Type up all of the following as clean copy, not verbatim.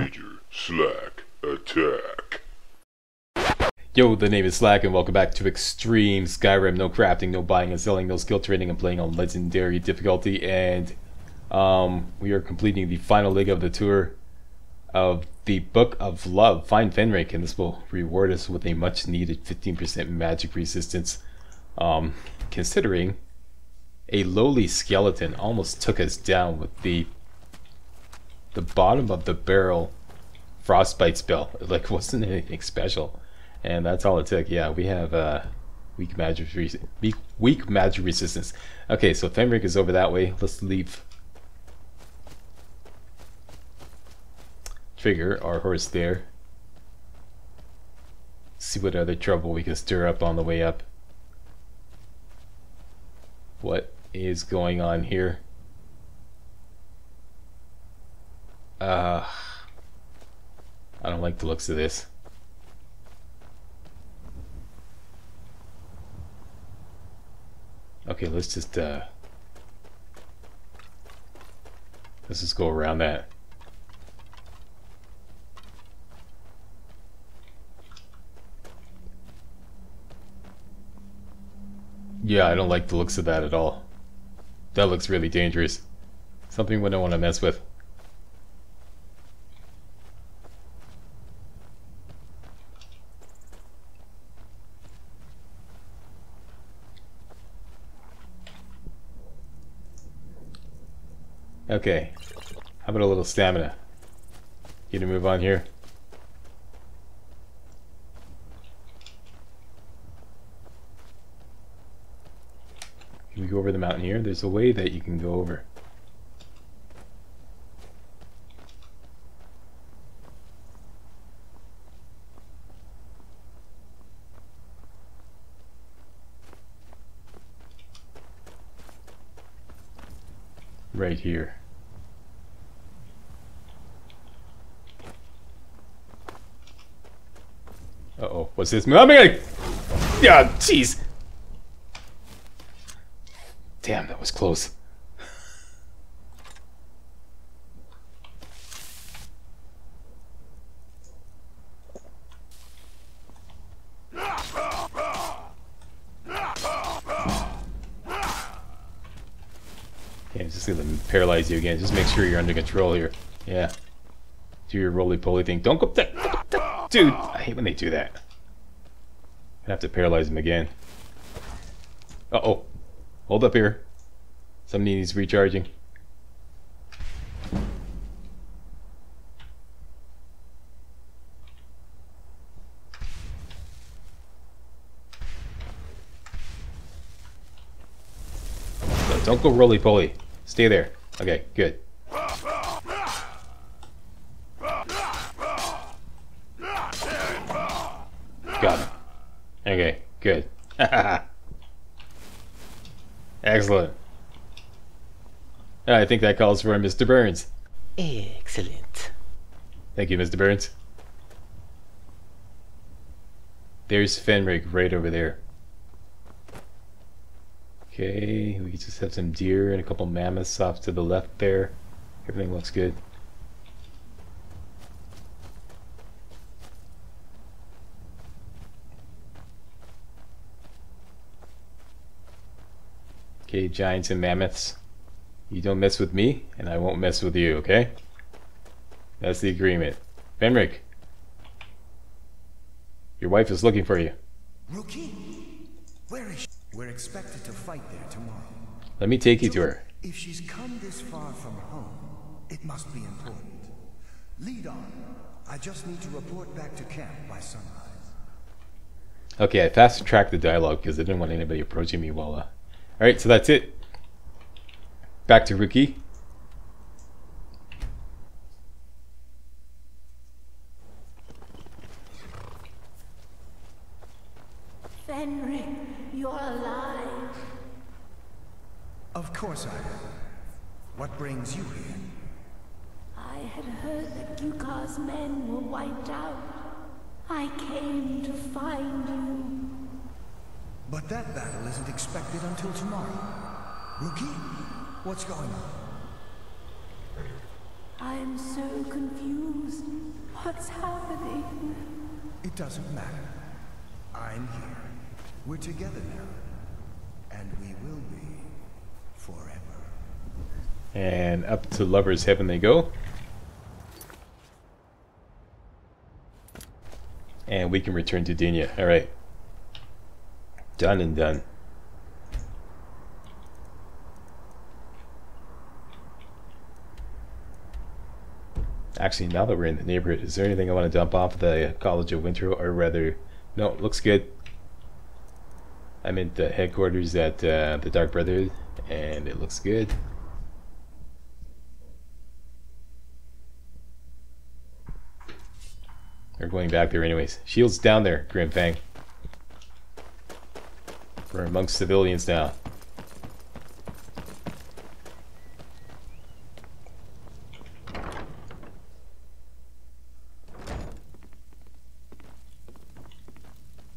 Major Slack attack. Yo, the name is Slack and welcome back to Extreme Skyrim. No crafting, no buying and selling, no skill training. I'm playing on Legendary difficulty, and we are completing the final leg of the tour of the Book of Love. Find Fenric, and this will reward us with a much needed 15% magic resistance. Considering a lowly skeleton almost took us down with the bottom of the barrel Frostbite spell. Like, wasn't anything special, and that's all it took. Yeah, we have weak magic resistance. Okay, so Fenric is over that way. Let's leave, trigger our horse there, see what other trouble we can stir up on the way up. What is going on here? I don't like the looks of this. Okay, let's just go around that. Yeah, I don't like the looks of that at all. That looks really dangerous. Something we don't want to mess with. Okay, how about a little stamina? Get a move on here. Can we go over the mountain here? There's a way that you can go over. Right here. Uh-oh, what's this move? I'm gonna... Yeah, jeez! Damn, that was close. Gonna paralyze you again. Just make sure you're under control here. Yeah. Do your roly-poly thing. Don't go that, dude. I hate when they do that. I have to paralyze him again. Uh-oh. Hold up here. Somebody needs recharging. No, don't go roly-poly. Stay there. Okay, good. Got him. Okay, good. Excellent. I think that calls for Mr. Burns. Excellent. Thank you, Mr. Burns. There's Fenric right over there. Okay, we just have some deer and a couple mammoths off to the left there. Everything looks good. Okay, giants and mammoths. You don't mess with me, and I won't mess with you, okay? That's the agreement. Fenric, your wife is looking for you. Ruki, where is she? We're expected to fight there tomorrow. Let me take you to her. If she's come this far from home, it must be important. Lead on. I just need to report back to camp by sunrise. Okay, I fast-tracked the dialogue because I didn't want anybody approaching me while... Alright, so that's it. Back to Ruki. Fenric, you're alive. Of course I am. What brings you here? I had heard that Gukar's men were wiped out. I came to find you. But that battle isn't expected until tomorrow. Ruki, what's going on? I am so confused. confused. What's happening? It doesn't matter. I'm here. We're together now. And we will be forever. And up to Lover's Heaven they go. And we can return to Dinya. Alright. Done and done. Actually, now that we're in the neighborhood, is there anything I want to dump off the College of Winterhold, or rather, no, looks good. I meant the headquarters at the Dark Brotherhood, and it looks good. We're going back there anyways. Shields down there, Grimfang. We're amongst civilians now.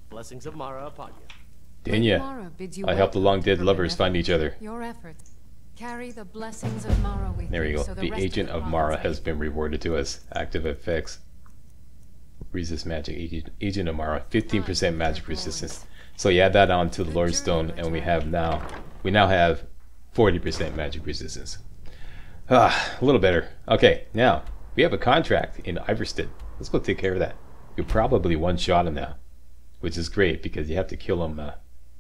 Blessings of Mara upon you. Dinya, I helped the long-dead lovers find each other. Your efforts carry the blessings of Mara with you. There you go. So the agent of Mara has been rewarded to us. Active effects. Resist magic. Agent of Mara. 15% magic resistance. So you add that on to the Lordstone, and we now have 40% magic resistance. Ah, a little better. Okay, now we have a contract in Ivarstead. Let's go take care of that. You're probably one-shot him now, which is great because you have to kill him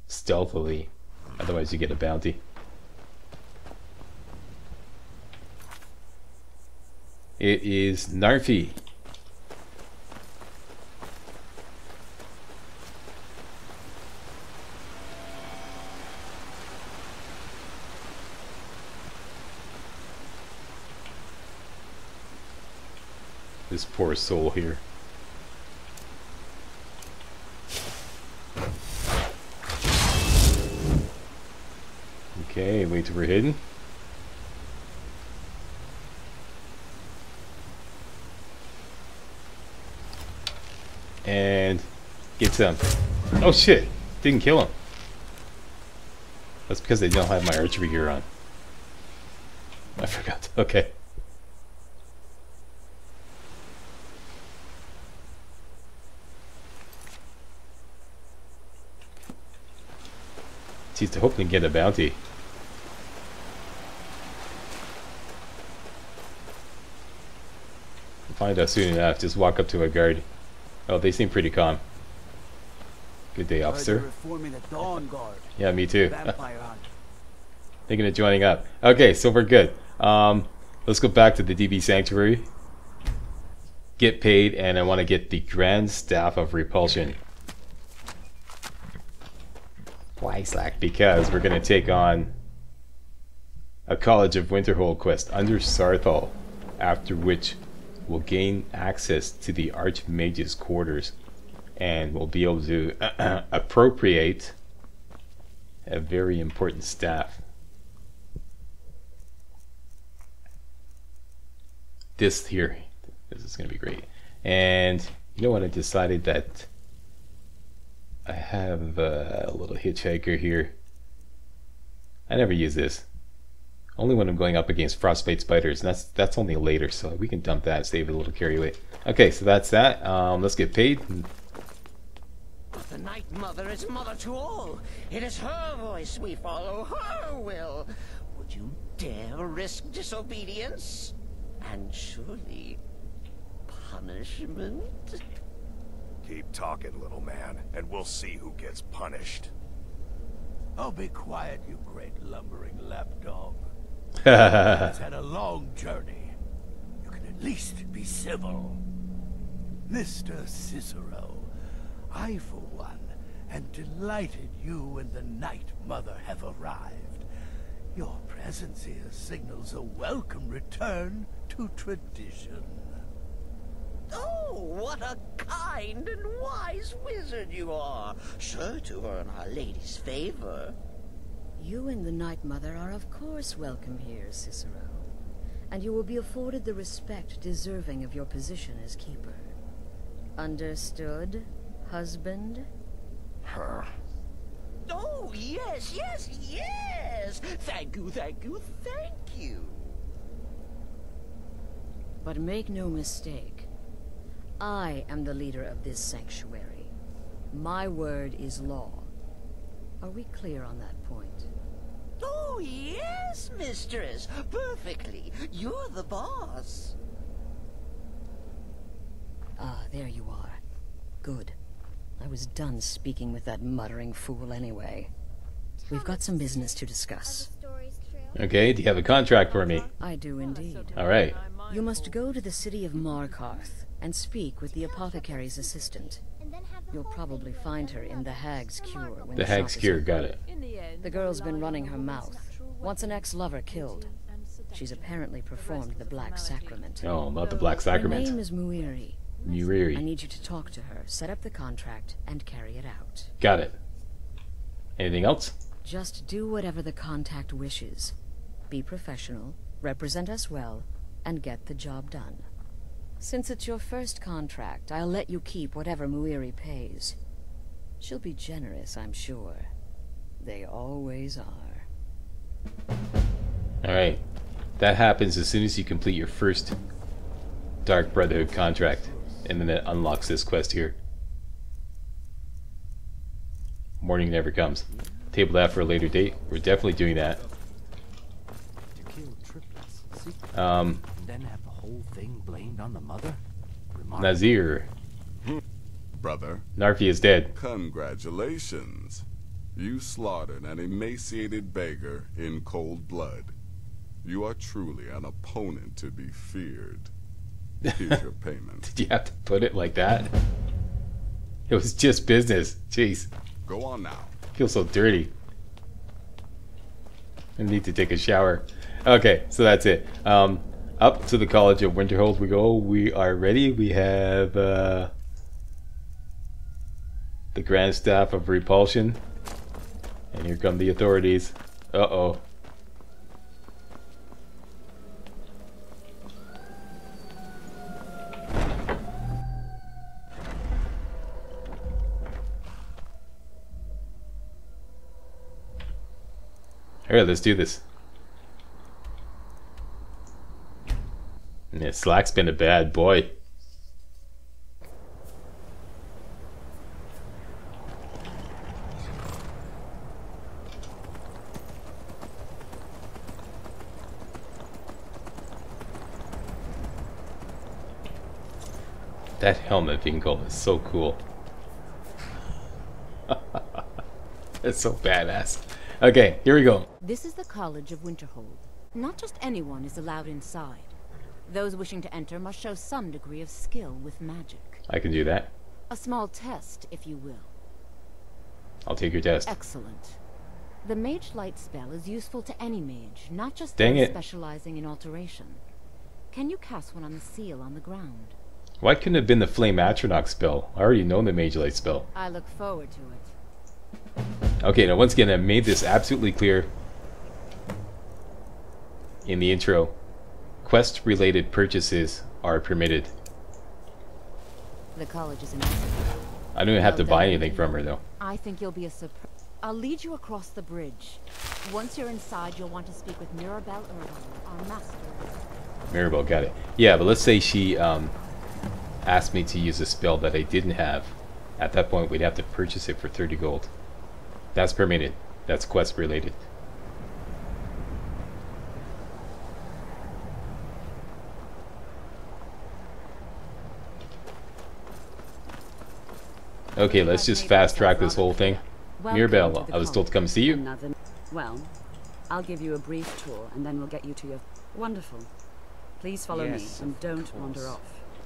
stealthily, otherwise you get a bounty. It is Narfi. This poor soul here. Okay, wait till we're hidden. And get some. Oh shit! Didn't kill him. That's because they don't have my archery gear on. I forgot. Okay. He's hoping to get a bounty. We'll find out soon enough. Just walk up to a guard. Oh, they seem pretty calm. Good day, officer. Yeah, me too. Thinking of joining up. Okay, so we're good. Let's go back to the DB Sanctuary. Get paid, and I want to get the Grand Staff of Repulsion. Why Slack? Because we're going to take on a College of Winterhold quest under Saarthal, after which we'll gain access to the Archmage's quarters and we'll be able to appropriate a very important staff. This here, this is going to be great. And you know what, I decided that I have a little hitchhiker here. I never use this. Only when I'm going up against Frostbite Spiders, and that's only later, so we can dump that and save a little carry weight. Okay, so that's that. Let's get paid. But the Night Mother is mother to all. It is her voice we follow, her will. Would you dare risk disobedience? And surely punishment? Keep talking, little man, and we'll see who gets punished. Oh, be quiet, you great lumbering lapdog. It's had a long journey. You can at least be civil. Mr. Cicero, I, for one, am delighted you and the Night Mother have arrived. Your presence here signals a welcome return to tradition. Oh, what a kind and wise wizard you are! Sure to earn Our Lady's favor. You and the Night Mother are of course welcome here, Cicero. And you will be afforded the respect deserving of your position as keeper. Understood, husband? Her. Oh, yes, yes, yes! Thank you, thank you, thank you! But make no mistake. I am the leader of this sanctuary. My word is law. Are we clear on that point? Oh, yes, mistress. Perfectly. You're the boss. Ah, there you are. Good. I was done speaking with that muttering fool anyway. We've got some business to discuss. Okay, do you have a contract for me? I do indeed. Alright. You must go to the city of Markarth and speak with the apothecary's assistant. You'll probably find her in the Hag's Cure. The Hag's Cure, got it. The girl's been running her mouth. Wants an ex-lover killed. She's apparently performed the Black Sacrament. Oh, about the Black Sacrament. Her name is Muiri. Muiri. I need you to talk to her, set up the contract, and carry it out. Got it. Anything else? Just do whatever the contact wishes. Be professional, represent us well, and get the job done. Since it's your first contract, I'll let you keep whatever Muiri pays. She'll be generous, I'm sure. They always are. Alright. That happens as soon as you complete your first Dark Brotherhood contract, and then that unlocks this quest here. Morning never comes. Table that for a later date. We're definitely doing that. Then have the whole thing blamed on the mother. Nazir, brother, Narfi is dead. Congratulations. You slaughtered an emaciated beggar in cold blood. You are truly an opponent to be feared. Here's your payment. Did you have to put it like that? It was just business. Jeez. Go on now. I feel so dirty. I need to take a shower. Okay, so that's it. Up to the College of Winterhold we go. We are ready. We have the Grand Staff of Repulsion. And here come the authorities. Uh-oh. Alright, let's do this. Yeah, Slack's been a bad boy. That helmet, Vingle, is so cool. That's so badass. Okay, here we go. This is the College of Winterhold. Not just anyone is allowed inside. Those wishing to enter must show some degree of skill with magic. I can do that. A small test, if you will. I'll take your test. Excellent. The Mage Light spell is useful to any mage, not just those specializing in alteration. Can you cast one on the seal on the ground? Why couldn't it have been the Flame Atronach spell? I already know the Mage Light spell. I look forward to it. Okay, now once again, I made this absolutely clear in the intro. Quest-related purchases are permitted. The college is in. I don't even have to buy anything from her, though. I think you'll be a surprise. I'll lead you across the bridge. Once you're inside, you'll want to speak with Mirabelle, our master. Mirabelle, got it. Yeah, but let's say she asked me to use a spell that I didn't have. At that point, we'd have to purchase it for 30 gold. That's permitted. That's quest-related. Okay, let's just fast track this whole thing. Mirabelle, I was told to come see you. Well, I'll give you a brief tour and then we'll get you to your... Wonderful. Please follow me and don't wander off.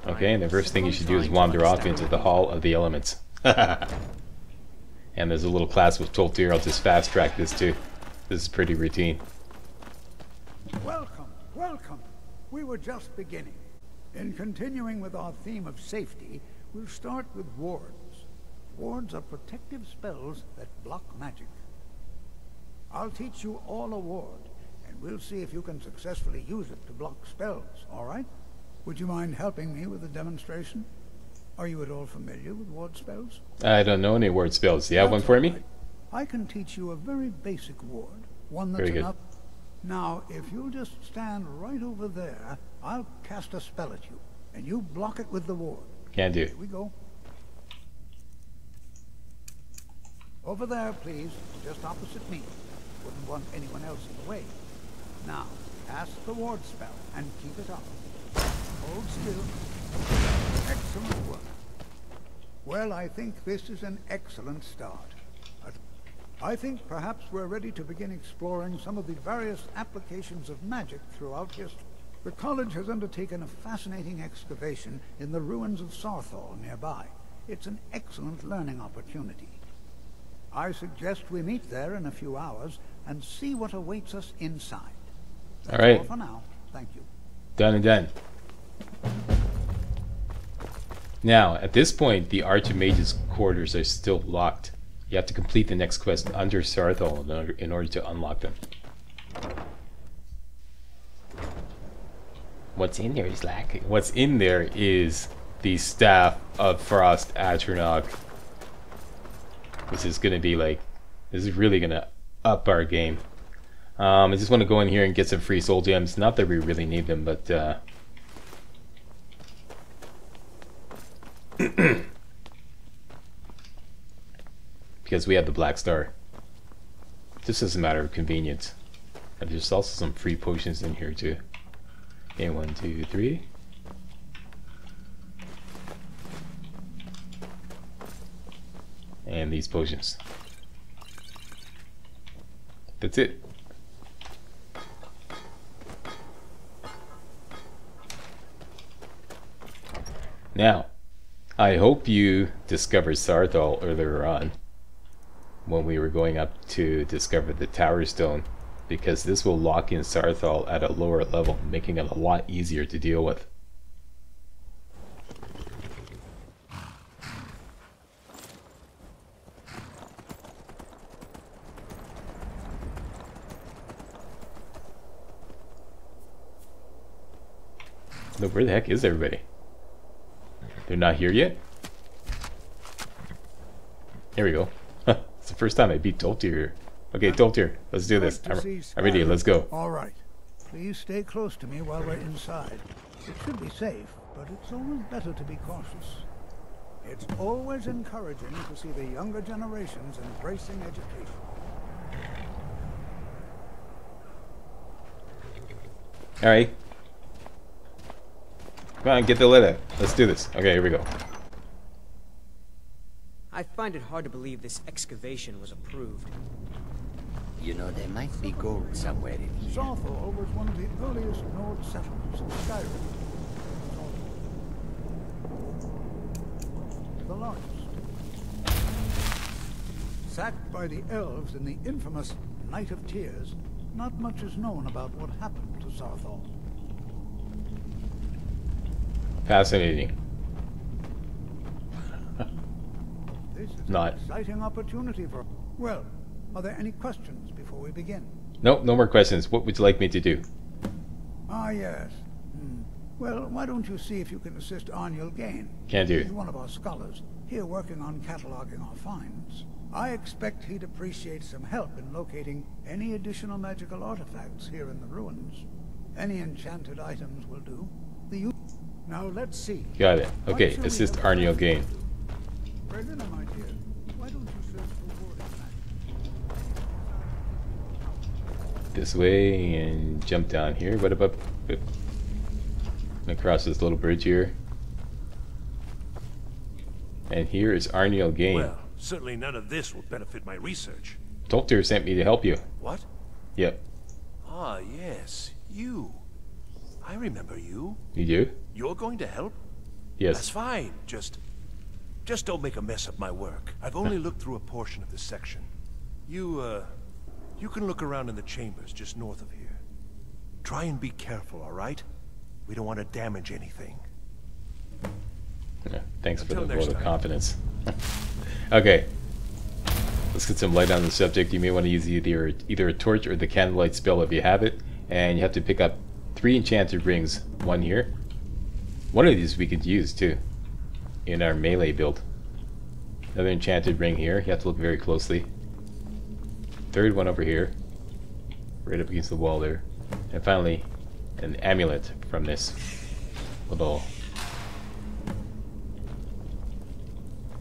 Okay, and the first thing you should do is wander off into the Hall of the Elements. And there's a little class with Tolfdir. I'll just fast track this too. This is pretty routine. Welcome, welcome. We were just beginning. In continuing with our theme of safety, we'll start with wards. Wards are protective spells that block magic. I'll teach you all a ward, and we'll see if you can successfully use it to block spells, all right? Would you mind helping me with a demonstration? Are you at all familiar with ward spells? I don't know any ward spells. Do you have one for me? I can teach you a very basic ward, one that's enough. Now, if you'll just stand right over there, I'll cast a spell at you, and you block it with the ward. Can do. Here we go. Over there, please. Just opposite me. Wouldn't want anyone else in the way. Now, cast the ward spell and keep it up. Hold still. Excellent work. Well, I think this is an excellent start. I think perhaps we're ready to begin exploring some of the various applications of magic throughout history. The college has undertaken a fascinating excavation in the ruins of Saarthal nearby. It's an excellent learning opportunity. I suggest we meet there in a few hours and see what awaits us inside. That's all right. All for now. Thank you. Done and done. Now, at this point, the Archmage's quarters are still locked. You have to complete the next quest under Saarthal in order to unlock them. What's in there is lacking. What's in there is the Staff of Frost Atronach. This is going to be like, this is really going to up our game. I just want to go in here and get some free soul gems. Not that we really need them, but because we have the Black Star. This is a matter of convenience. And there's also some free potions in here too. Okay, 1, 2, 3. And these potions. That's it. Now, I hope you discovered Saarthal earlier on when we were going up to discover the Tower Stone, because this will lock in Saarthal at a lower level, making it a lot easier to deal with. So where the heck is everybody? They're not here yet? There we go. It's the first time I beat Doltier. Okay, Doltier, let's do this. I'm ready, let's go. Alright. Please stay close to me while we're inside. It should be safe, but it's always better to be cautious. It's always encouraging to see the younger generations embracing education. Alright. Come on, get the lid out. Let's do this. Okay, here we go. I find it hard to believe this excavation was approved. You know, there might be gold somewhere in here. Saarthal was one of the earliest Nord settlements in Skyrim. The largest. Sacked by the elves in the infamous Night of Tears, not much is known about what happened to Saarthal. Fascinating. This is an exciting opportunity for... Well, are there any questions before we begin? Nope, no more questions. What would you like me to do? Ah, yes. Well, why don't you see if you can assist Arniel Gane? Can do. He's one of our scholars, here working on cataloging our finds. I expect he'd appreciate some help in locating any additional magical artifacts here in the ruins. Any enchanted items will do. Now let's see. Got it. Okay, assist Arniel Gane. Regular, my dear. Why don't you search for water? This way and jump down here. What about across this little bridge here? And here is Arniel Gane. Well, certainly none of this will benefit my research. Tolfdir sent me to help you. What? Yep. Ah, yes, you. I remember you. You do? You're going to help? Yes. That's fine. Just don't make a mess of my work. I've only looked through a portion of this section. You can look around in the chambers just north of here. Try and be careful, all right? We don't want to damage anything. Yeah, thanks for the vote of confidence. Okay. Let's get some light on the subject. You may want to use either a torch or the candlelight spell if you have it, and you have to pick up 3 enchanted rings, one here. One of these we could use too in our melee build. Another enchanted ring here, you have to look very closely. Third one over here, right up against the wall there. And finally, an amulet from this little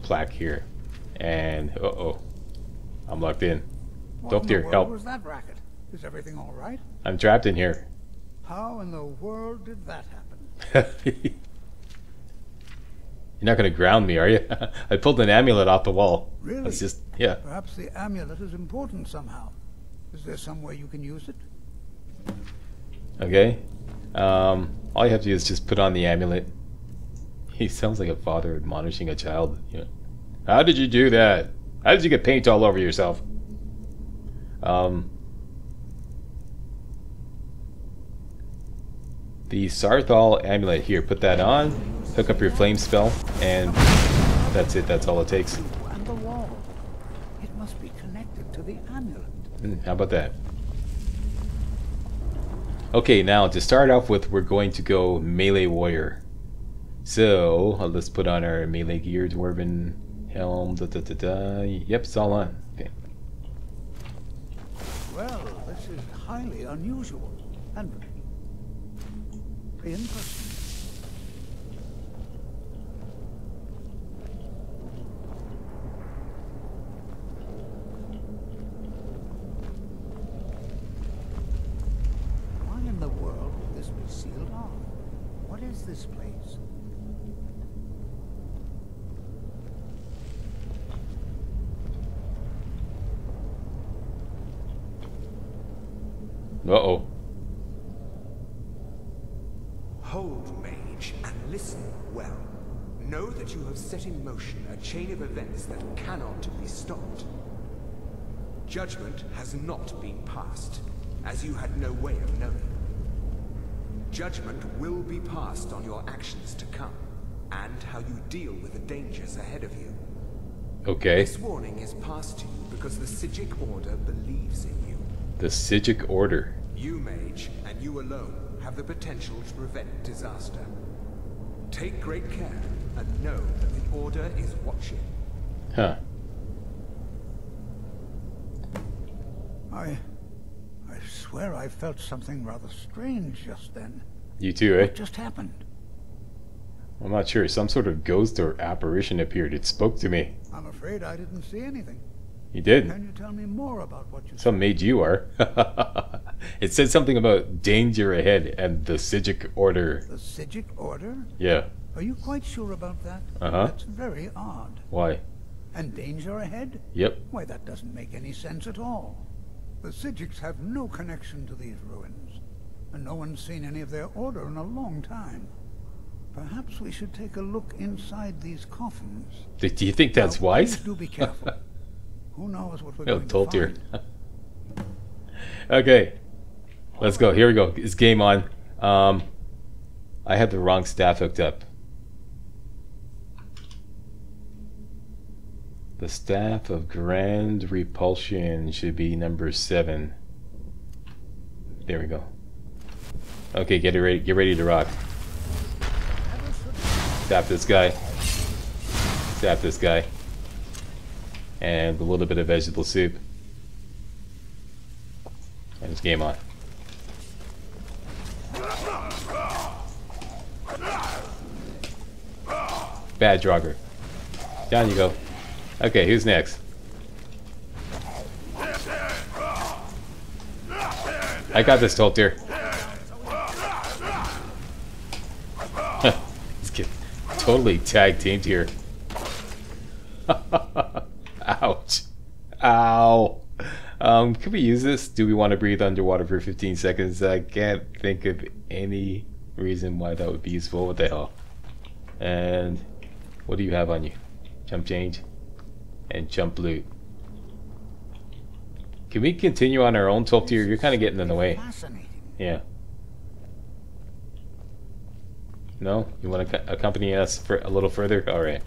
plaque here. And uh-oh, I'm locked in. Tolfdir, help. What was that racket? Is everything all right? I'm trapped in here. How in the world did that happen? You're not going to ground me, are you? I pulled an amulet off the wall. Really? That's just, yeah. Perhaps the amulet is important somehow. Is there some way you can use it? Okay. All you have to do is just put on the amulet. He sounds like a father admonishing a child. You know, how did you do that? How did you get paint all over yourself? The Saarthal amulet here. Put that on. Hook up your flame spell, and that's it. That's all it takes. And the wall. It must be connected to the amulet. How about that? Okay, now to start off with, we're going to go melee warrior. So let's put on our melee gear, dwarven helm. Yep, it's all on. Okay. Well, this is highly unusual and interesting. This place. Uh-oh. Hold, mage, and listen well. Know that you have set in motion a chain of events that cannot be stopped. Judgment has not been passed, as you had no way of knowing. Judgment will be passed on your actions to come, and how you deal with the dangers ahead of you. Okay. This warning is passed to you because the Psijic Order believes in you. The Psijic Order. You, mage, and you alone have the potential to prevent disaster. Take great care and know that the Order is watching. Huh. I swear I felt something rather strange just then. You too, eh? What just happened? I'm not sure. Some sort of ghost or apparition appeared. It spoke to me. I'm afraid I didn't see anything. You did? Can you tell me more about what you saw? Some mage you are. It said something about danger ahead and the Psijic Order. The Psijic Order? Yeah. Are you quite sure about that? Uh-huh. That's very odd. Why? And danger ahead? Yep. Why, that doesn't make any sense at all. The Psijics have no connection to these ruins, and no one's seen any of their order in a long time. Perhaps we should take a look inside these coffins. Do you think that's wise? Please do be careful. Who knows what we're going to find. Okay, let's go. Here we go. It's game on. I had the wrong staff hooked up. The Staff of Grand Repulsion should be number 7. There we go. Okay, get ready to rock. Tap this guy. Tap this guy. And a little bit of vegetable soup. And it's game on. Bad Draugr. Down you go. Okay, who's next? I got this, Tolfdir. This kid totally tag-teamed here. Ouch. Ow. Can we use this? Do we want to breathe underwater for 15 seconds? I can't think of any reason why that would be useful. What the hell? And what do you have on you? Jump change. And jump loot. Can we continue on our own, Tolfdir? You're kind of getting in the way. Yeah. No? You want to accompany us for a little further? Alright.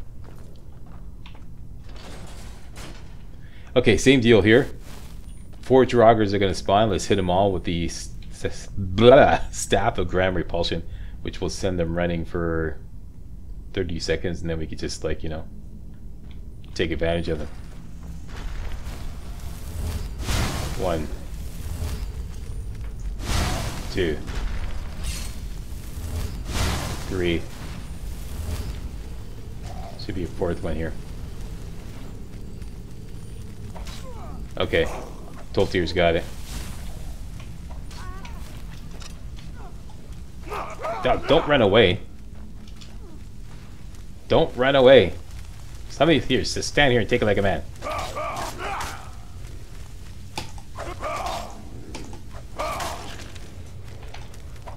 Okay, same deal here. 4 Draugrs are going to spawn. Let's hit them all with the Staff of Grand Repulsion, which will send them running for 30 seconds, and then we could just, like, you know, take advantage of them. 1, 2, 3. Should be a 4th one here. Okay. Tolfdir's got it. Don't run away. Don't run away. Some of you just stand here and take it like a man.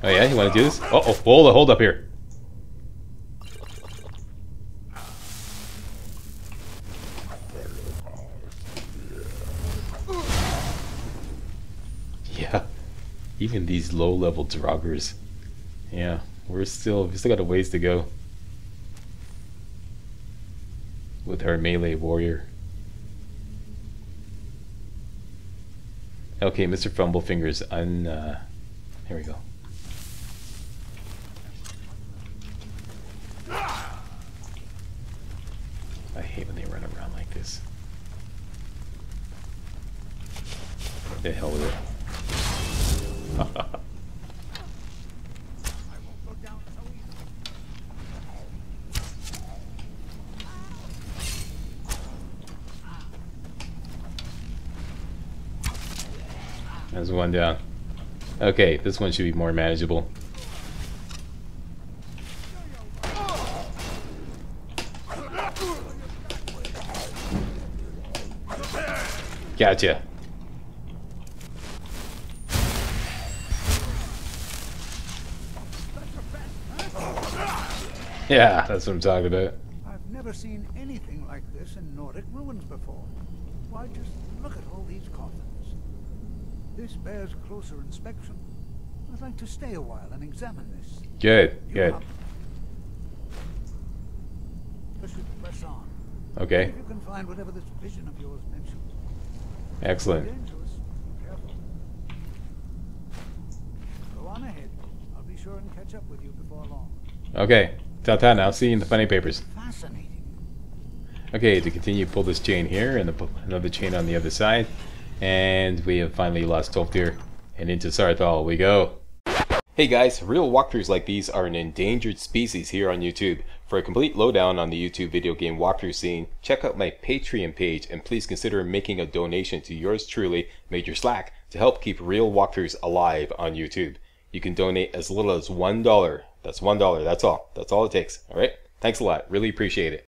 Oh yeah, you want to do this? Uh-oh, hold up here. Yeah, even these low-level Draugrs. Yeah, we still got a ways to go with our melee warrior. Okay, Mr. Fumblefingers, here we go. I hate when they run around like this. The hell with it. There's one down. Okay, this one should be more manageable. Gotcha. Yeah, that's what I'm talking about. I've never seen anything like this in Nordic ruins before. Why, just look at all these coffins. This bears closer inspection. I'd like to stay a while and examine this. Good, good. I should press on. Okay. If you can find whatever this vision of yours mentioned. Excellent. Go on ahead. I'll be sure and catch up with you before long. Okay. Ta-ta now. See you in the funny papers. Fascinating. Okay, to continue, pull this chain here and another chain on the other side. And we have finally lost Tolfdir and into Saarthal we go. Hey guys, real walkthroughs like these are an endangered species here on YouTube. For a complete lowdown on the YouTube video game walkthrough scene, check out my Patreon page and please consider making a donation to yours truly, Major Slack, to help keep real walkthroughs alive on YouTube. You can donate as little as $1. That's $1, that's all. That's all it takes, alright? Thanks a lot, really appreciate it.